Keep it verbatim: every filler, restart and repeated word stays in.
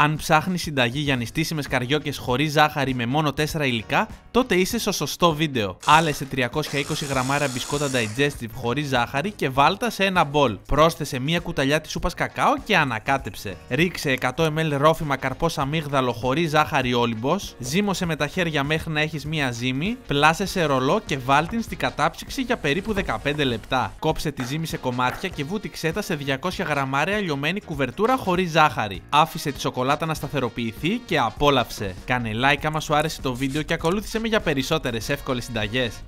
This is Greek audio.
Αν ψάχνεις συνταγή για νηστίσιμες καριόκες χωρίς ζάχαρη με μόνο τέσσερα υλικά, τότε είσαι στο σωστό βίντεο. Άλεσε τριακόσια είκοσι γραμμάρια μπισκότα digestive χωρίς ζάχαρη και βάλτα σε ένα μπολ. Πρόσθεσε μία κουταλιά της σούπας κακάο και ανακάτεψε. Ρίξε εκατό μιλιλίτρα ρόφημα καρπός αμύγδαλο χωρίς ζάχαρη όλυμπος. Ζύμωσε με τα χέρια μέχρι να έχεις μία ζύμη. Πλάσε σε ρολό και βάλ την στην κατάψυξη για περίπου δεκαπέντε λεπτά. Κόψε τη ζύμη σε κομμάτια και βούτυξέ τα σε διακόσια γραμμάρια λιωμένη κουβερτούρα χωρίς ζάχαρη. Άφησε τη σοκολάτα να σταθεροποιηθεί και απόλαυσε. Κάνε like άμα σου άρεσε το βίντεο και ακολούθησε με για περισσότερες εύκολες συνταγές.